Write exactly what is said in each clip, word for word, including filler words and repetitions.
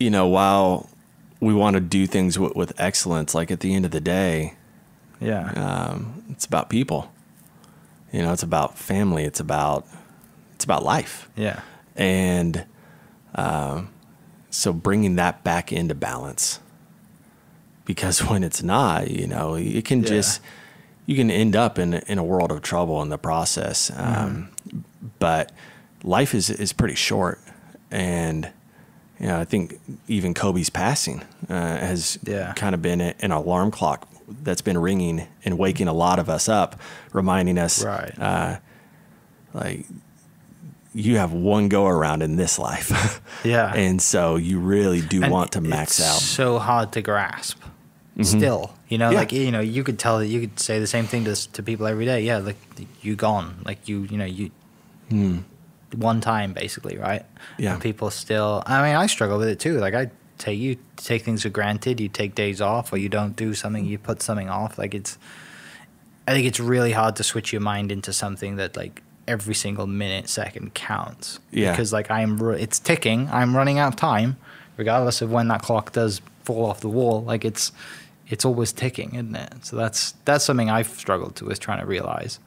you know, while we want to do things w with excellence, like at the end of the day, yeah, um, it's about people. You know, it's about family. It's about it's about life. Yeah, and um, so bringing that back into balance, because when it's not, you know, it can yeah. just you can end up in in a world of trouble in the process. Um, mm. But life is is pretty short, and you know, I think even Kobe's passing uh, has yeah. kind of been an alarm clock that's been ringing and waking a lot of us up, reminding us, right. uh, like, you have one go around in this life. Yeah. And so you really do and want to max it's out. So hard to grasp mm-hmm. still, you know, yeah. like, you know, you could tell that you could say the same thing to, to people every day. Yeah. Like you gone, like you, you know, you, mm. one time basically, right? Yeah. And people still, I mean, I struggle with it too. Like I take, you take things for granted, you take days off, or you don't do something, you put something off. Like it's, I think it's really hard to switch your mind into something that like every single minute, second counts. Yeah. Because like I'm, it's ticking, I'm running out of time, regardless of when that clock does fall off the wall. Like it's, it's always ticking, isn't it? So that's, that's something I've struggled to, is trying to realize.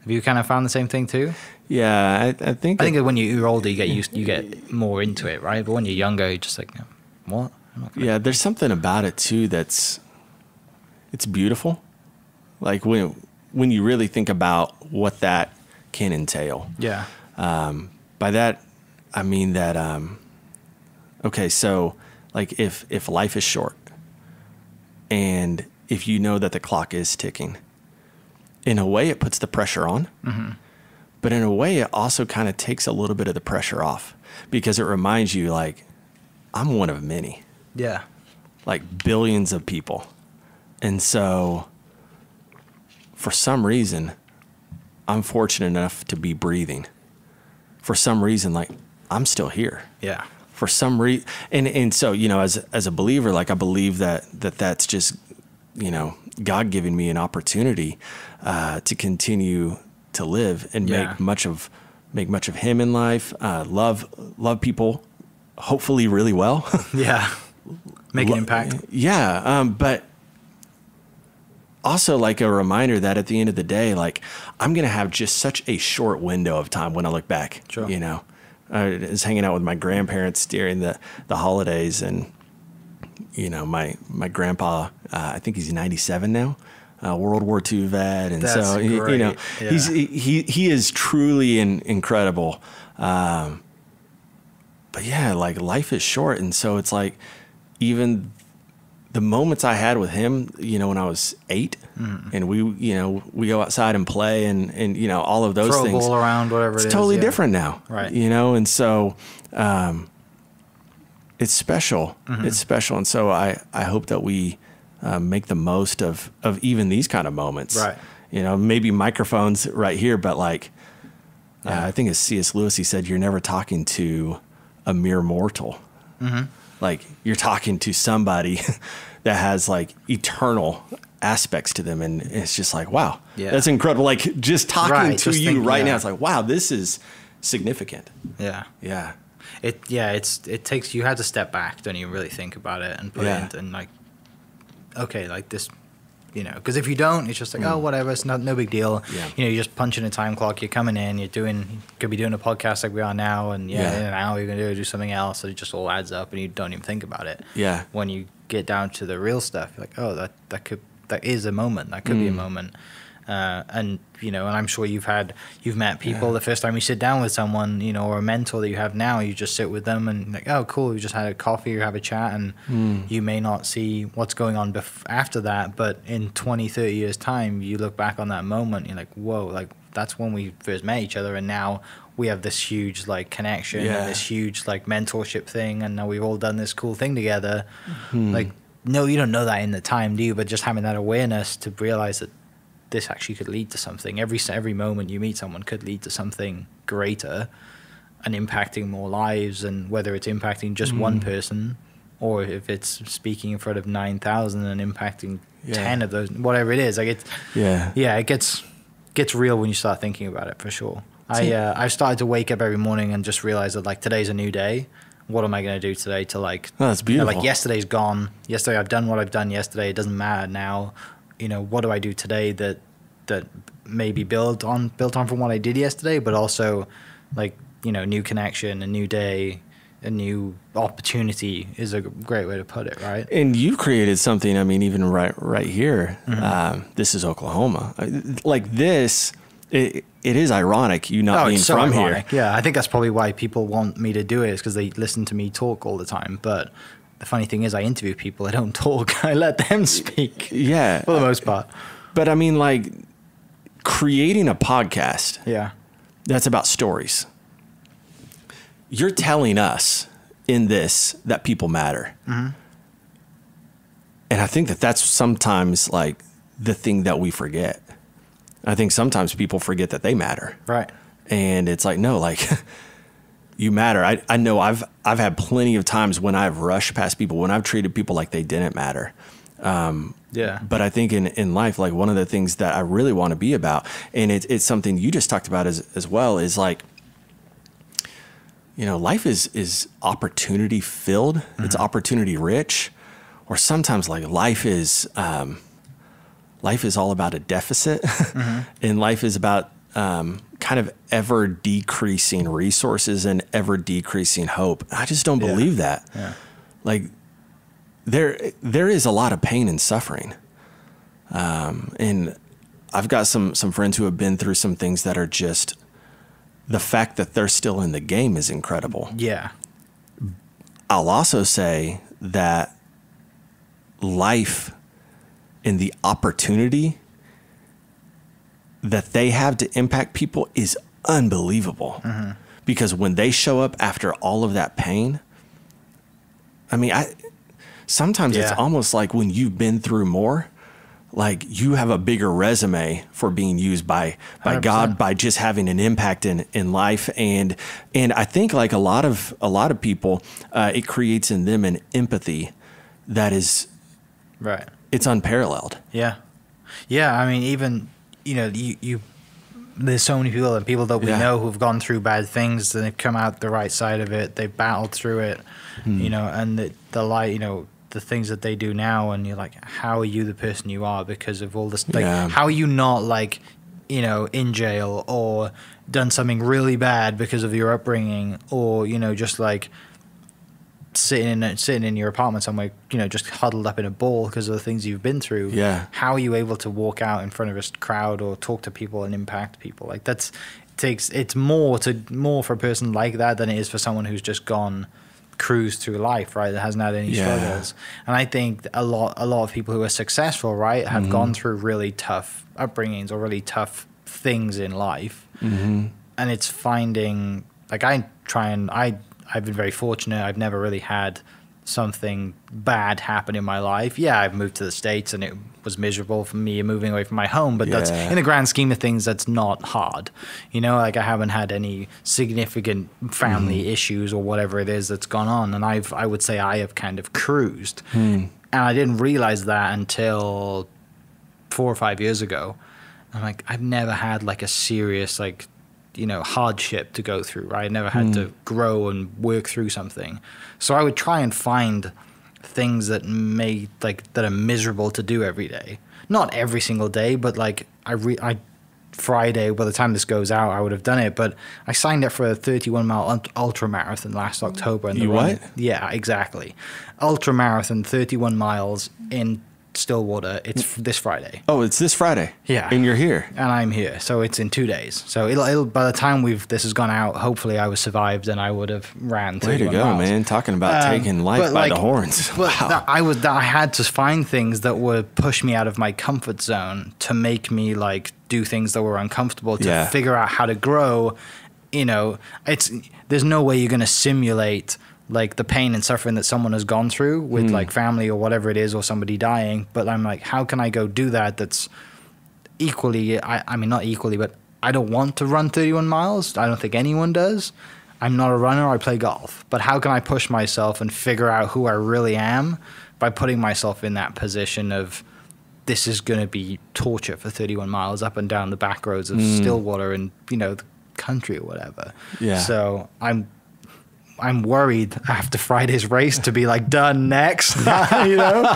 Have you kind of found the same thing too? Yeah, I, I think. I think it, when you're older, you get used, you get more into it, right? But when you're younger, you're just like, what? I'm not gonna yeah, there's something about it too that's, it's beautiful. Like when when you really think about what that can entail. Yeah. Um, by that, I mean that. Um, okay, so like if if life is short, and if you know that the clock is ticking, in a way it puts the pressure on. Mm-hmm. But in a way, it also kind of takes a little bit of the pressure off, because it reminds you, like, I'm one of many. Yeah. Like billions of people. And so for some reason, I'm fortunate enough to be breathing. For some reason, like, I'm still here. Yeah. For some reason. And, and so, you know, as, as a believer, like, I believe that, that that's just, you know, God giving me an opportunity uh, to continue to live and yeah. make much of, make much of him in life. Uh, love, love people, hopefully really well. Yeah. Make an impact. Yeah. Um, but also like a reminder that at the end of the day, like I'm going to have just such a short window of time when I look back, sure. you know, I was hanging out with my grandparents during the, the holidays, and, you know, my, my grandpa, uh, I think he's ninety-seven now. Uh, World War Two vet, and that's so he, you know yeah. he's he he is truly in, incredible. Um, but yeah, like life is short, and so it's like even the moments I had with him, you know, when I was eight, mm. and we you know we go outside and play, and and you know all of those throw things a ball around, whatever. It's it is, totally yeah. different now, right? You know, and so um, it's special. Mm-hmm. It's special, and so I I hope that we. Uh, make the most of, of even these kind of moments, right? You know, maybe microphones right here, but like, yeah. uh, I think it's C S Lewis, he said, you're never talking to a mere mortal. Mm-hmm. Like you're talking to somebody that has like eternal aspects to them. And it's just like, wow, yeah. that's incredible. Like just talking right, to just you think, right yeah. now, it's like, wow, this is significant. Yeah. Yeah. It, yeah, it's, it takes, you have to step back. Don't you really think about it and put yeah. it in, and like, okay, like this, you know, because if you don't, it's just like, mm. oh, whatever, it's not, no big deal. Yeah. You know, you're just punching a time clock, you're coming in, you're doing, you could be doing a podcast like we are now, and yeah, yeah. in an hour you're going to do, do something else, so it just all adds up and you don't even think about it. Yeah. When you get down to the real stuff, you're like, oh, that, that could, that is a moment, that could mm. be a moment. Uh, and, you know, and I'm sure you've had, you've met people yeah. the first time you sit down with someone, you know, or a mentor that you have now, you just sit with them and like, oh, cool. You just had a coffee, you have a chat, and mm. you may not see what's going on bef after that. But in twenty, thirty years time, you look back on that moment, you're like, whoa, like that's when we first met each other. And now we have this huge like connection yeah. and this huge like mentorship thing. And now we've all done this cool thing together. Mm. Like, no, you don't know that in the time, do you? But just having that awareness to realize that this actually could lead to something. Every every moment you meet someone could lead to something greater and impacting more lives, and whether it's impacting just mm. one person or if it's speaking in front of nine thousand and impacting yeah. ten of those, whatever it is. Like it's, yeah, yeah, it gets gets real when you start thinking about it, for sure. I, uh, I've started to wake up every morning and just realize that like today's a new day. what am I going to do today to like, oh, that's beautiful. You know, like yesterday's gone. Yesterday, I've done what I've done yesterday. It doesn't matter now. You know, what do I do today that, that maybe build on, built on from what I did yesterday, but also like, you know, new connection, a new day, a new opportunity is a great way to put it, right? And you created something, I mean, even right right here, mm-hmm. um, this is Oklahoma. Like this, it, it is ironic you not oh, being so from ironic. Here. Yeah, I think that's probably why people want me to do it, is because they listen to me talk all the time. But the funny thing is I interview people, I don't talk, I let them speak. Yeah. For the most part. But I mean, like, creating a podcast. Yeah. That's about stories. You're telling us in this that people matter. Mm-hmm. And I think that that's sometimes like the thing that we forget. I think sometimes people forget that they matter. Right. And it's like, no, like you matter. I, I know I've, I've had plenty of times when I've rushed past people, when I've treated people like they didn't matter. Um, yeah. But I think in, in life, like one of the things that I really want to be about, and it, it's something you just talked about as, as well, is like, you know, life is is opportunity filled. Mm-hmm. It's opportunity rich, or sometimes like life is um, life is all about a deficit, mm-hmm. and life is about um, kind of ever decreasing resources and ever decreasing hope. I just don't believe yeah. that. Yeah. Like there there is a lot of pain and suffering, um, and I've got some some friends who have been through some things that are just. The fact that they're still in the game is incredible. Yeah. I'll also say that life and the opportunity that they have to impact people is unbelievable. Mm-hmm. Because when they show up after all of that pain, I mean, I sometimes yeah. it's almost like when you've been through more, like you have a bigger resume for being used by, by one hundred percent. God, by just having an impact in, in life. And, and I think like a lot of, a lot of people, uh, it creates in them an empathy that is right. It's unparalleled. Yeah. Yeah. I mean, even, you know, you, you, there's so many people and people that we yeah. know who've gone through bad things and they've come out the right side of it. They've battled through it, hmm. you know, and the, the light, you know, the things that they do now, and you're like, how are you the person you are because of all this? Like, yeah. how are you not like, you know, in jail or done something really bad because of your upbringing, or you know, just like sitting in, sitting in your apartment somewhere, you know, just huddled up in a ball because of the things you've been through. Yeah, how are you able to walk out in front of a crowd or talk to people and impact people? Like that's it takes it's more to more for a person like that than it is for someone who's just gone. Cruise through life, right? That hasn't had any yeah. struggles. And I think a lot, a lot of people who are successful, right, have mm-hmm. gone through really tough upbringings or really tough things in life. Mm-hmm. And it's finding, like I try and, I, I've been very fortunate. I've never really had something bad happen in my life. Yeah, I've moved to the States and it was miserable for me moving away from my home, but yeah. that's in the grand scheme of things, that's not hard. You know, like I haven't had any significant family mm. issues or whatever it is that's gone on. And I've, I would say I have kind of cruised mm. and I didn't realize that until four or five years ago. I'm like, I've never had like a serious, like, you know, hardship to go through, right? I never had mm. to grow and work through something. So I would try and find things that may like, that are miserable to do every day. Not every single day, but like I, re I Friday, by the time this goes out, I would have done it, but I signed up for a thirty-one mile ultra marathon last October. And the you what? Yeah, exactly. Ultra marathon, thirty-one miles in Stillwater. It's this Friday. Oh, it's this Friday. Yeah. And you're here. And I'm here. So it's in two days. So it'll, it'll by the time we've this has gone out, hopefully I was survived and I would have ran. Way to go, miles. Man. Talking about um, taking life by like, the horns. Wow. That I was that I had to find things that would push me out of my comfort zone to make me like do things that were uncomfortable to yeah. figure out how to grow. You know, it's there's no way you're going to simulate like the pain and suffering that someone has gone through with mm. like family or whatever it is, or somebody dying. But I'm like, how can I go do that? That's equally, I, I mean, not equally, but I don't want to run thirty-one miles. I don't think anyone does. I'm not a runner. I play golf, but how can I push myself and figure out who I really am by putting myself in that position of this is going to be torture for thirty-one miles up and down the back roads of mm. Stillwater and, you know, the country or whatever. Yeah. So I'm, I'm worried after Friday's race to be like done next, you know,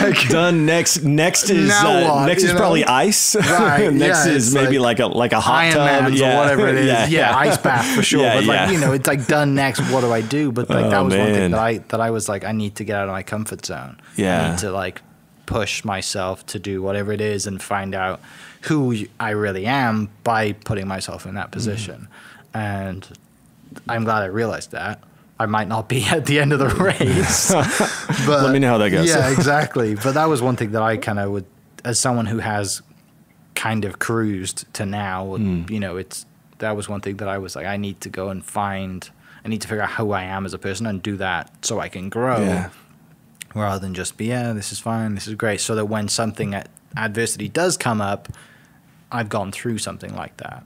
like, done next. Next is uh, what, next is know? probably ice. Right. Next yeah, is maybe like, like a like a hot Iron tub yeah. or whatever it is. yeah, yeah, yeah, ice bath for sure. Yeah, but yeah. like you know, it's like done next. What do I do? But like oh, that was man. one thing that I that I was like, I need to get out of my comfort zone. Yeah, I need to like push myself to do whatever it is and find out who I really am by putting myself in that position. Mm. And I'm glad I realized that. I might not be at the end of the race. But let me know how that goes. Yeah, exactly. But that was one thing that I kind of would, as someone who has kind of cruised to now, mm. you know, it's, that was one thing that I was like, I need to go and find, I need to figure out who I am as a person and do that so I can grow yeah. rather than just be, yeah, this is fine, this is great. So that when something, adversity does come up, I've gone through something like that.